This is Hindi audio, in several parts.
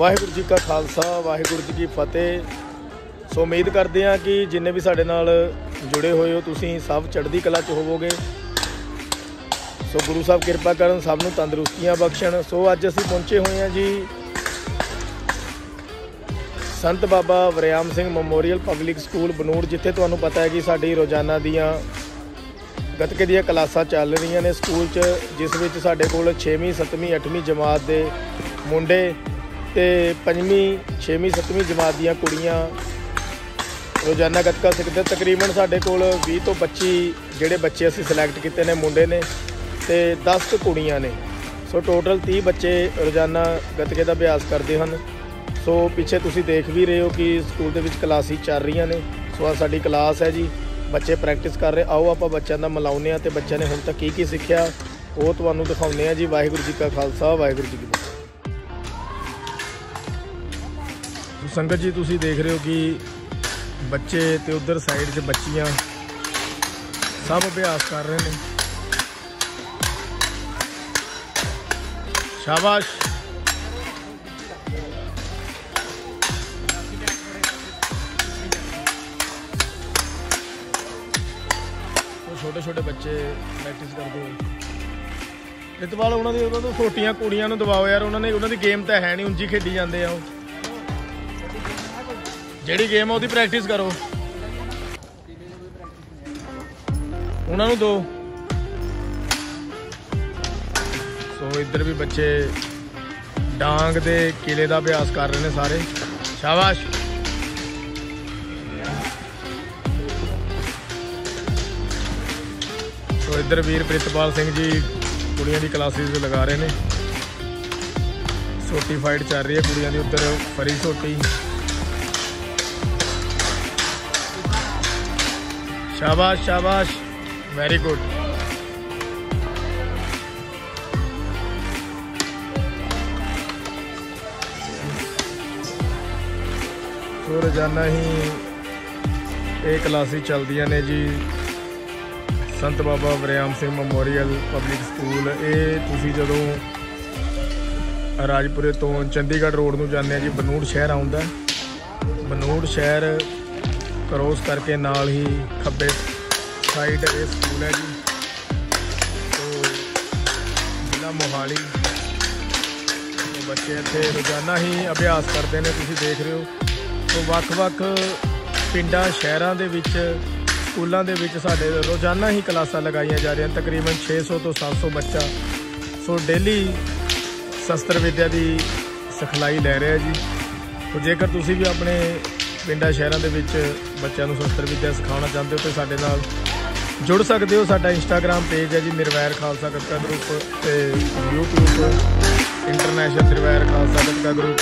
ਵਾਹਿਗੁਰੂ जी का खालसा वाहिगुरू जी की फतेह। सो उम्मीद करते हैं कि जिन्हें भी साढ़े नाल जुड़े हुए हो तुसीं सब चढ़दी कला च होवोगे। सो गुरु साहब कृपा करन, सब नूं तंदुरुस्तियां बख्शण। सो अज असीं पहुंचे हुए हैं जी Sant Baba Wariyam Singh memorial public school Banur, जिथे तुहानूं पता है कि साडी रोज़ाना दियां गतके दियां क्लासां चल रही ने स्कूल च, जिस विच साडे कोल 6वीं 7वीं 8वीं जमात दे मुंडे ते 5वीं 6वीं 7वीं जमात दियां कुड़ियां रोज़ाना गतका सिखदे। तकरीबन साडे कोल 20 तो 25 जेहड़े बच्चे असीं सिलेक्ट कीते ने मुंडे ने ते 10 कुड़ियां ने। सो टोटल 30 बच्चे रोज़ाना गतके दा अभ्यास करदे हन। सो पिछे तुसीं देख भी रहे हो कि स्कूल दे विच क्लासां चल रही ने। सो आज साडी क्लास है जी, बच्चे प्रैक्टिस कर रहे। आओ आप बच्चों का मिलाने तो बच्चों ने हम तक की सीखा वो तुम्हें दिखाने हैं जी। वाहिगुरू जी का खालसा वाहिगुरू जी की फतेह। संगत जी तुसी देख रहे हो कि बच्चे तो उधर साइड से बच्चियां सब अभ्यास कर रहे हैं। शाबाश। छोटे छोटे बच्चे प्रैक्टिस करते हैं। इतवाल उन्होंने छोटिया कुड़िया दबाओ यार, उन्होंने उन्होंने गेम तो है नहीं, उंजी खेडी जाते हैं। जी गेम है प्रैक्टिस करो, उन्होंने दो। सो इधर भी बच्चे डांग के किले का अभ्यास कर रहे हैं सारे। शाबाश। तो इधर वीर प्रीतपाल सिंह जी कुड़ियां दी क्लासेस लगा रहे ने। सोटी फाइट चल रही है कुड़ियां दी, उधर फरी सोटी। शाबाश शाबाश वेरी गुड। तो रोजाना ही एक क्लासेस चलदियां ने जी Sant Baba Wariyam Singh memorial public school. ये जो राजपुरे तो चंडीगढ़ रोड में जाने जी बनूर शहर आता है, बनूर शहर क्रॉस करके नाल ही खब्बे साइड ये स्कूल है जी। तो जिला मोहाली तो बच्चे इतने रोज़ाना ही अभ्यास करते हैं। तुम देख रहे हो तो वख-वख पिंडां शहरां दे विच स्कूलों के साढ़े रोज़ाना ही क्लासा लगाई जा रही हैं। तकरीबन 600 तो 700 बच्चा सो डेली शस्त्र विद्या की सिखलाई लै रहा जी। तो जेकर तुसी भी अपने पिंडा शहरों के बच्चों शस्त्र विद्या सिखाना चाहते हो तो साढ़े नाल जुड़ सकते हो। साडा इंस्टाग्राम पेज है जी निर्वैर खालसा गतका ग्रुप, तो YouTube international Nirvair Khalsa Gatka group,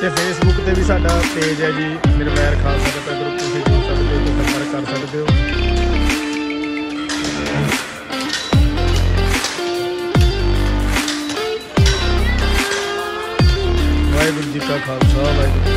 तो फेसबुक पर भी साडा पेज है जी निर्वैर खालसा गतका ग्रुप। तुसीं संपर्क कर सकते हो। वाहिगुरू जी का खालसा वाहिगुरू।